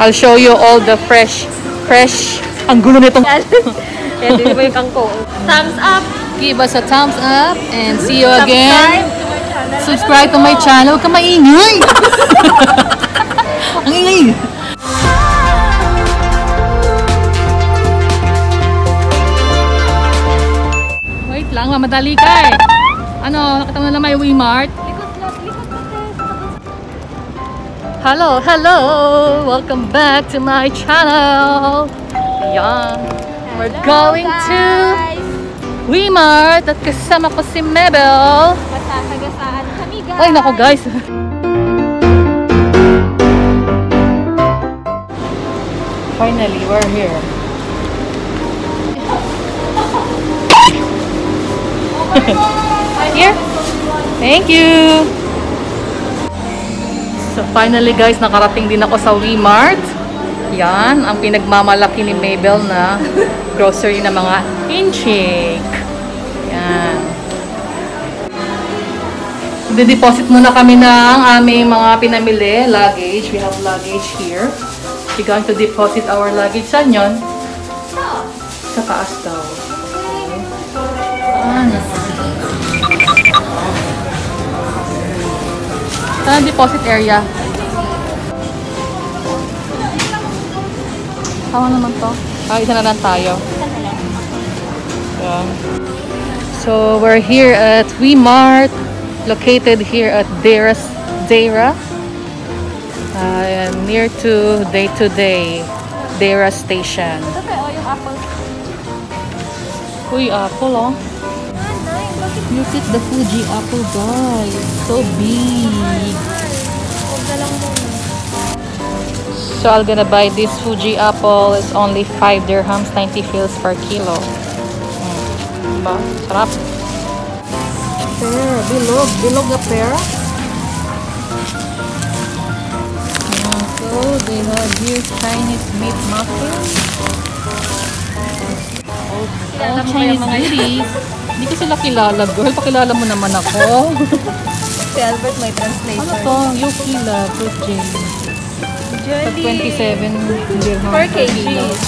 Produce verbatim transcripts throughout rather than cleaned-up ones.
I'll show you all the fresh, fresh. Ang gulo nitong. Thumbs up. Give us a thumbs up and see you again. Subscribe to my channel. Huwag ka maingay. Ang ingay. Wait lang, mamadali ka eh. Ano, nakatama na lang may WeMart. Hello, hello! Welcome back to my channel! Ayan! We're hello, going guys. to WeMart at kasama ko si Mabel. Masasagasaan kami guys! Ay naku guys! Finally, we're here. Here? Thank you! So finally guys, nakarating din ako sa WeMart. Yan, ang pinagmamalaki ni Mabel na grocery na mga inchik. Yan. Dideposit muna kami ng aming mga pinamili. Luggage. We have luggage here. We're going to deposit our luggage. Saan yun? Sa taas daw. Saan ang deposit area? Tawa naman to. Ah, isa na lang tayo. Yeah. So, we're here at WeMart. Located here at Deira's, Deira. Uh, near to Day to Day. Deira Station. Ito pa, oh, yung apple. Uy, apple, oh. Look at the Fuji apple, guys. So big. So I'm gonna buy this Fuji apple. It's only five dirhams, ninety fils per kilo. Mm. Ba? Sarap. Pear, bilog, bilog na pear. Mm. So they have here Chinese meat muffins. Oh, oh Chinese goodies. Hindi ko sila kilala, girl. Pakilala mo naman ako. Si Albert, may translator. Ano to? Yuki la fruit jam. twenty-seven dirhams. four kilograms.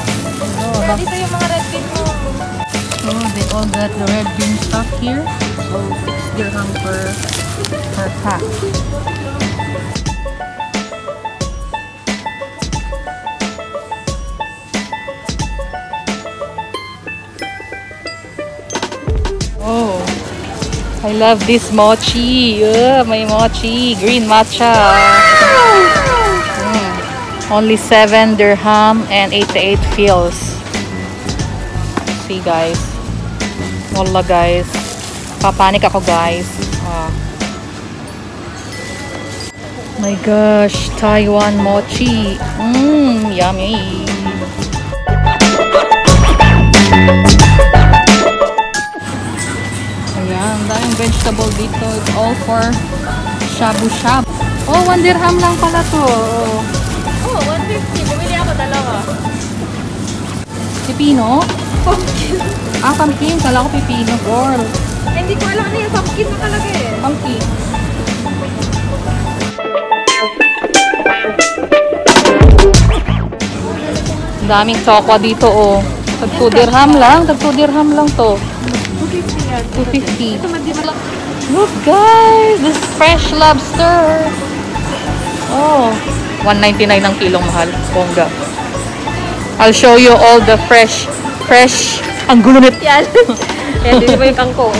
Ano, dito yung mga red bean mo. Oh, they all got the red bean stock here. So, six dirham per, per pack. I love this mochi. Uh, my mochi. Green matcha. Wow! Mm. Only seven dirham and eighty-eight fils. See guys. Wala guys. Papanik ako guys. Oh. My gosh. Taiwan mochi. Mmm. Yummy. Ang vegetable dito. It's all for shabu-shabu. Oh, one dirham lang pala to. Oh, one fifty. Bumili ako dalawa. Pipino? Pumpkin. Ah, pumpkin. Kala ko pipino, girl. Hindi ko alam na yung pumpkin na talaga eh. Pumpkin. Ang daming chokwa dito, oh. Tag two dirham lang. Tag two dirham lang to. two fifty. Look guys, this fresh lobster. Oh, one ninety-nine ang kilong mahal. Bongga. I'll show you all the fresh, fresh. Ang gulo nito. Yan. Yan din po yung kangkong.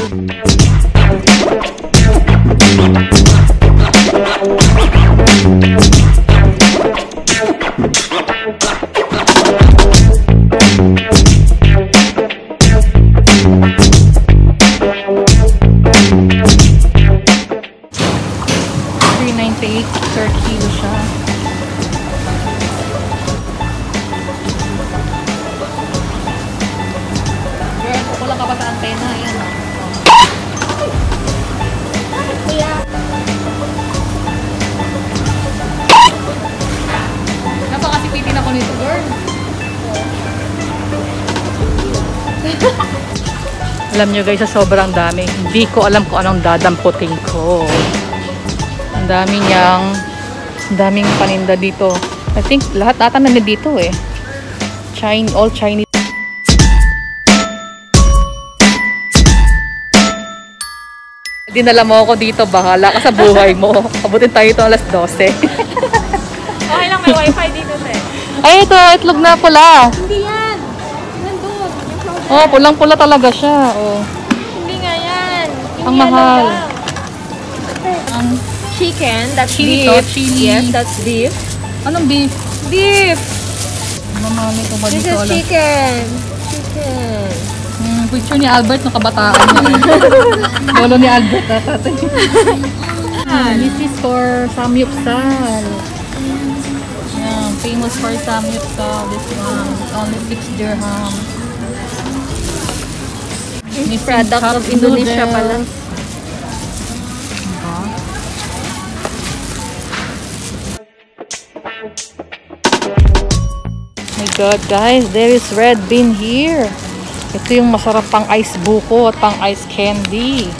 three ninety-eight per kilo siya. Girl, kukulang ka pa sa antena. Ayan. Napakasipitin ako nito, girl. Alam nyo guys, sa sobrang dami, hindi ko alam kung anong dadamputin ko. Dami niyang Daming paninda dito. I think lahat ata na dito eh. China, all Chinese. Dinala mo ako dito, bahala ka sa buhay mo. Abutin tayo ito alas twelve. Okay lang, may wifi dito eh. Ay, ito, itlog na pula. Hindi yan. Nandun. Oh, pulang-pula talaga siya. Oh. Hindi nga yan. Hindi ang mahal. Ang um, chicken, that's chili, beef. Chili. Yes, that's beef. Anong beef? Beef. Mamami, kung ba dito, this is alas. Chicken. Chicken. Picture ni Albert ng kabataan niya. Bolo ni Albert natatay. This is for Samyup's. Yeah, famous for Samyup's. This one is only six dirham. This product of Indonesia pala. My God, guys, there is red bean here. Ito yung masarap pang ice buko at pang ice candy.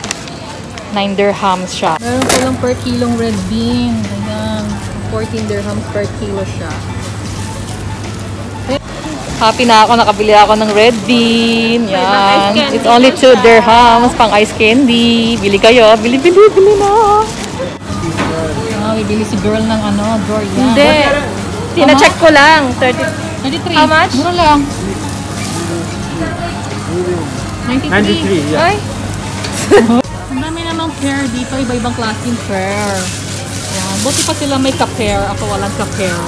nine dirhams siya. Meron ko lang per kilong red bean. Ayan. fourteen dirhams per kilo siya. Happy na ako. Nakabili ako ng red bean. Yan. It's only two dirhams pang ice candy. Bili kayo. Bili, bili, bili na. Ah, may bili si girl ng ano, Dora. Hindi. Tina-check ko lang. thirty-three. How much? Mura lang. ninety-three, ninety-three, yeah. Ay! Ang dami namang pear dito. Iba-ibang klaseng pear. Yeah. Buti pa sila may ka-pear. Ako walang ka-pear.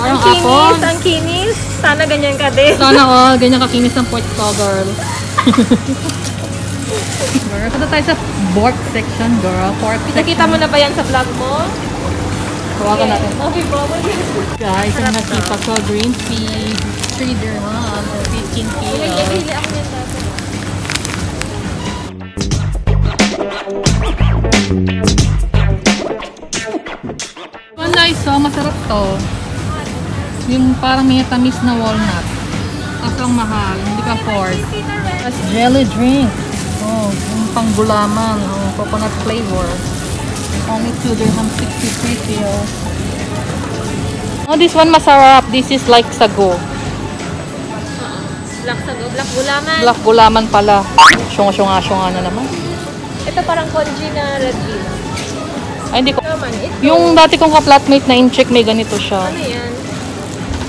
Ang kinis! Ang kinis! Sana ganyan ka din. Sana o. Oh, ganyan ka-kinis ng pork ko, girl. Girl, kata tayo sa pork section, girl. Pork section. Nakita mo na ba yan sa vlog mo? Kawagan natin. Okay, probably. Guys, ang nasipa ko. Green pea. three dirhams or fifteen kilos. Oh, nice. So, masarap to. Yung parang may tamis na walnut. Kaso ang mahal. Hindi ka afford. That's jelly drink. Oh, yung panggulaman. Oh, coconut flavor. Only two dirhams, sixty-three kilos. Oh, this one masarap. This is like sago. Black sago, black gulaman. Black gulaman pala. Syunga-syunga-syunga na naman. Ito parang congee na red bean. Ay, hindi ko. Yung dati kong ka-flatmate na in-check, may ganito siya. Ano yan?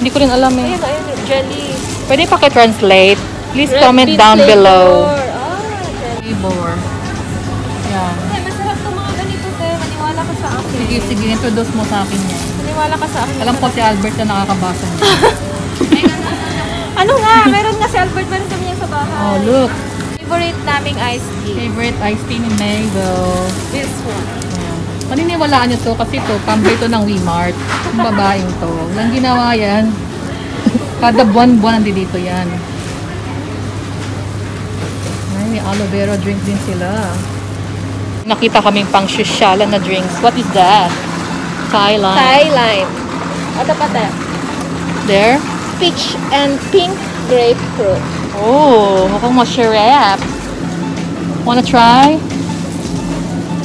Hindi ko rin alam eh. Ayun, ayun, jelly. Pwede paki-translate. Please red comment down flavor below. Flavor. Yan. Ay, masarap itong mga ganito, Deira. Maniwala ka sa akin. Sige, sige. Introduce mo sa akin yan. Maniwala ka sa akin. Alam ko si Albert na nakakabasa niya. Ano nga? Meron nga si Albert. Meron kami yan sa bahay. Oh, look. Favorite naming iced tea. Favorite iced tea ni Mabel. This one. Yeah. Paniniwalaan nyo to kasi to, pambay to ng WeMart. Ang babaeng to. Nang ginawa yan. Kada buwan-buwan nandito yan. Ay, may aloe vera drink din sila. Nakita kaming pang shushala na drinks. What is that? Thai lime. Thai lime. Ata pa tayo. There? Peach and pink grapefruit. Oh, mukhang masarap. Wanna try?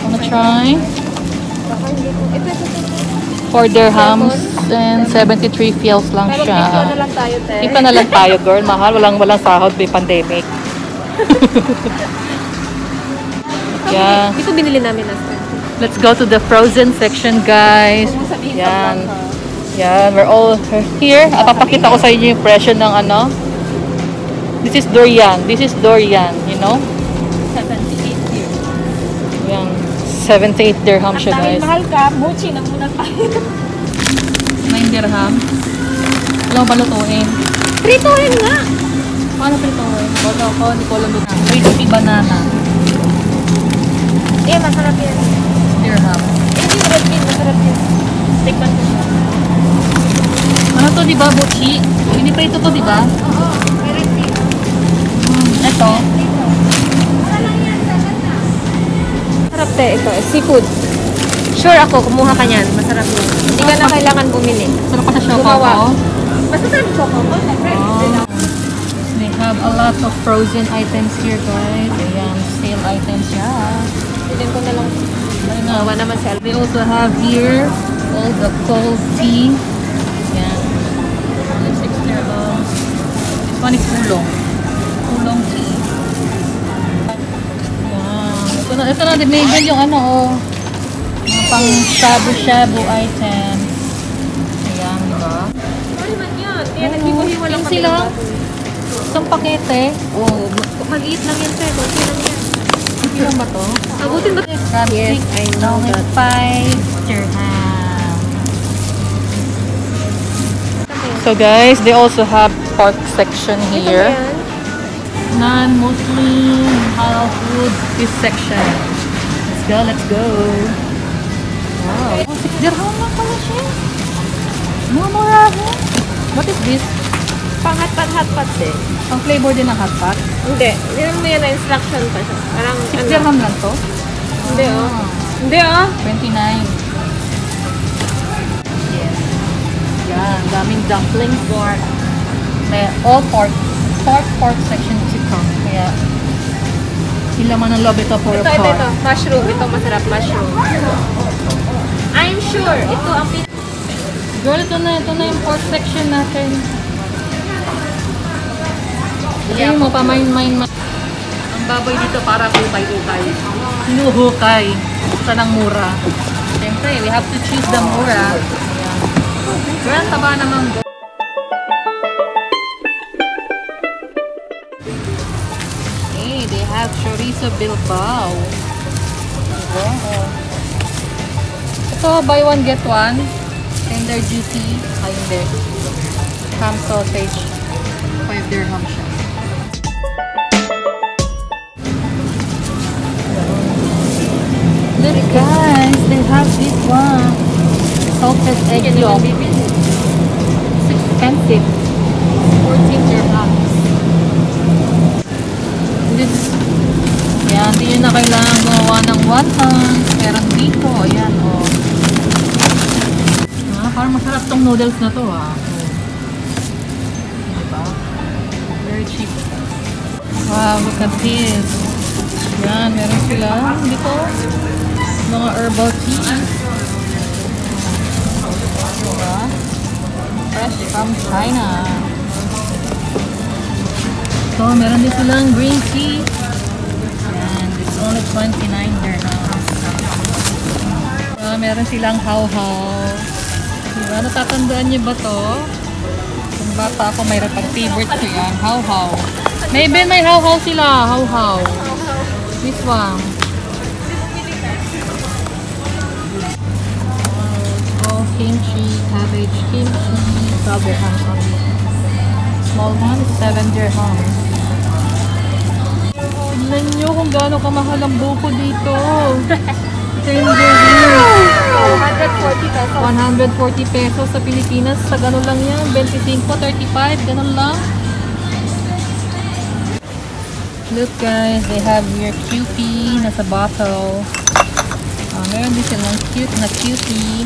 Wanna try? four dirhams and seventy-three fils lang siya. Ipa na lang tayo, girl. Mahal, walang walang sahod, may pandemic. Yeah. Ito binili namin natin. Let's go to the frozen section, guys. Yan. Yeah, we're all here. At papakita ko sa inyo yung presyo ng ano. This is durian. This is durian, you know? seventy-eight dirhams. Yan. seventy-eight dirham siya, guys. Ang mahal ka. Mochi na muna tayo. nine dirham. Alam ba lutuin? Pritohin nga! Paano pritohin? Wala ko. Hindi ko alam na. Crispy banana. Eh, masarap yan. Dirham. Eh, hindi masarap yan. Masarap yan. Tikman ko siya. Ano to, diba, Bochi? Piniprito to, diba? Oo, pero ito. Ito. Masarap te, ito. Seafood. Sure ako, kumuha ka niyan. Masarap yun. Hindi ka na kailangan bumili. Masarap ka sa shoka ko? Masarap sa shoka ko. They have a lot of frozen items here, guys. Ayan, sale items siya. Bilhin ko na lang. They also have here all the cold tea. Yeah. There's extra long. This one is Hulong. Hulong tea. Wow. Ito na, label yung ano, oh. Mga pang shabu-shabu item. Ayan, diba? Ano naman yan? Kaya naghibuhiwalang pati lang. Isang pakete. Oo. Maliit lang yan, sir. Kunti lang yan. Kunti lang ba to? Abutin ba? Crab yes, stick, I know that. five dirham. So guys, they also have pork section here. Non-Muslim halal food this section. Let's go, let's go. Wow. six dirham lang pala siya. Mamura mo. What is this? Pang-hotpot-hotpot eh. Pang-flavor din ng hotpot? Hindi. Hindi mo yan na instruction pa siya. Parang six dirham lang to? Hindi oh. Hindi oh. twenty-nine. Yes. Yan. Daming dumpling for may all pork. Pork, pork section chicken. Kaya ilaman ng love ito for ito, a pork. Ito, ito, ito. Mushroom. Ito masarap. Mushroom. I'm sure. Ito ang pin... Girl, ito na. Ito na yung pork section natin. Hindi mo pa main-main. Ang baboy dito para kupay-kupay. Luhukay. Sa nang mura. Siyempre, we have to choose the mura. Ayan. Taba na mango. Hey, they have chorizo Bilbao. Wow. Ito, buy one, get one. Tender duty. Ayun din. Ham sausage. five dirham siya. Look guys, they have this one. Salted egg yolk. It's expensive. fourteen dirhams. This, ayan, hindi nyo na kailangan gawa ng watan. Meron dito, ayan o. Oh. Ah, parang masarap tong noodles na to ah. Diba? Very cheap. Wow, look at this. Ayan, meron sila dito. Mga herbal tea. Diba? Fresh from China. So, meron din silang green tea. And it's only twenty-nine dirhams. Uh, meron silang how-how. Diba? Natatandaan niyo ba to? Kung bata ako, mayroon pag favorite ko yan. How-how. Maybe may how-how sila. How-how. This one. Kimchi, cabbage, kimchi, twelve dirham. Small one, seven dirham. Tignan nyo kung gaano kamahal ang buko dito. one hundred forty pesos sa Pilipinas. Sa ganun lang yan. twenty-five, thirty-five, ganun lang. Look guys, they have your Kewpie nasa bottle. Uh, meron din silang cute na Kewpie.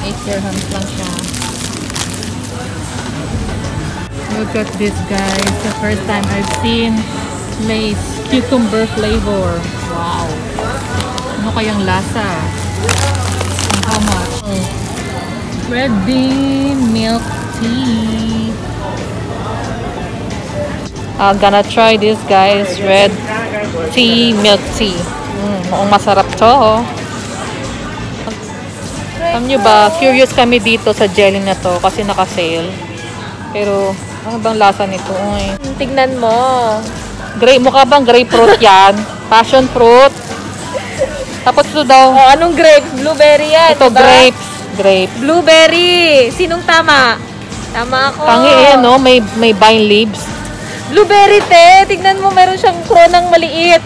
eight dirhams lang siya. Look at this guys. The first time I've seen Lay's cucumber flavor. Wow. Ano kayang lasa? And how much? Oh. Red bean milk tea. I'm gonna try this guys. Red tea milk tea. Mm, mukhang masarap to oh. Alam nyo ba, curious kami dito sa jelly na to kasi naka-sale. Pero, ano bang lasa nito? Uy. Tignan mo. Grape, mukha bang grapefruit yan? Passion fruit? Tapos ito daw. Oh, anong grapes? Blueberry yan. Ito, diba? grapes. Grape. Blueberry. Sinong tama? Tama ako. Tangi eh, no? May, may vine leaves. Blueberry, te. Tignan mo, meron siyang kronang maliit.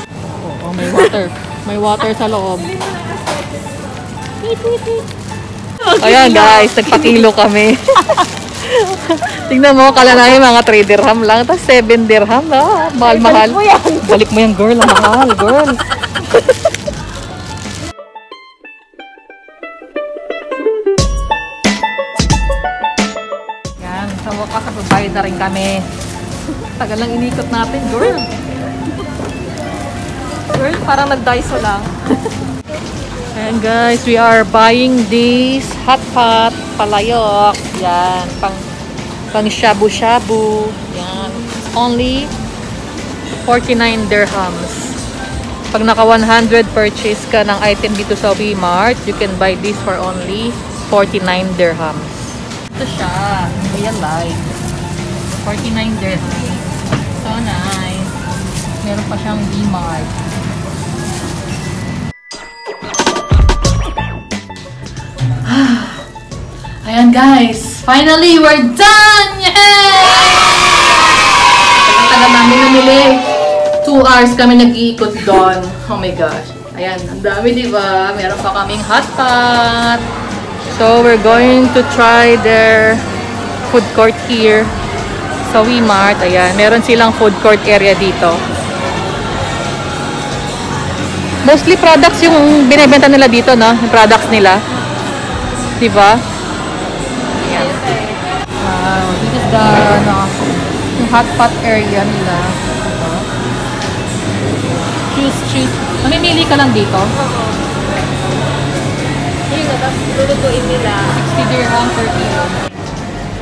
oh, oh, may water. May water sa loob. Ayan guys, nagpakilo kami. Tingnan mo, kala na yung mga three dirham lang. Tapos seven dirham na. Mahal-mahal. Balik mo yan girl. Mahal girl. Yan, sa wakas nababay na rin kami. Tagal lang inikot natin girl. Well, parang nag-Daiso lang. And guys, we are buying this hot pot palayok. Yan, pang pang shabu-shabu. Yan, only forty-nine dirhams. Pag naka one hundred purchase ka ng item dito sa WeMart, you can buy this for only forty-nine dirhams. Ito siya, real life. forty-nine dirhams. So nice. Meron pa siyang WeMart. Ayan guys, finally we're done! Yay! Tagal namin namili. Two hours kami nag-iikot doon. Oh my gosh. Ayan, ang dami diba? Meron pa kaming hot pot. So we're going to try their food court here sa WeMart. Ayan, meron silang food court area dito. Mostly products yung binibenta nila dito, no? Yung products nila. Diba? Ayan. Wow, this is the ano, yung hot pot area nila. Ito. Choose, choose. Mamimili ka lang dito. Oo. Ayun na, tapos lulutuin nila. sixty dirham per kilo.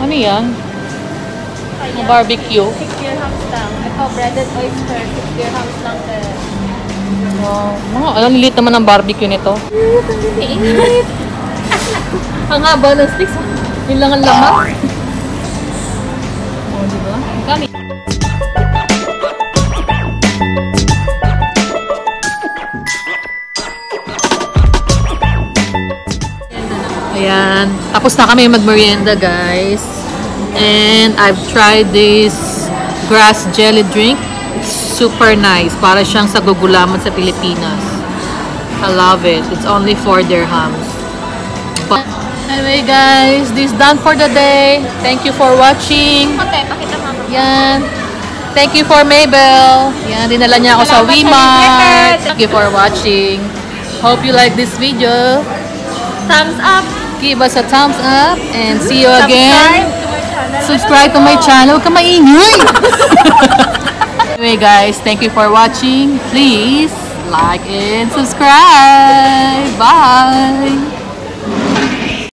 Ano yan? Ayan. Barbecue. six dirhams lang. Ito, breaded oyster. six dirhams lang. Wow. Mga alam, lilit naman ang barbecue nito. Lilit, ang lilit. Ang haba ng sticks. Yun lang ang laman. Oh, diba? Ang kami. Ayan. Tapos na kami mag-merienda, guys. And I've tried this grass jelly drink. It's super nice. Para siyang sa gugulaman sa Pilipinas. I love it. It's only four dirhams. Anyway guys, this is done for the day. Thank you for watching. Yan. Thank you for Mabel. Yan, dinala niya ako sa WeMart. Thank you for watching. Hope you like this video. Thumbs up. Give us a thumbs up. And see you again. Subscribe to my channel. Huwag ka maingay. Anyway guys, thank you for watching. Please like and subscribe. Bye.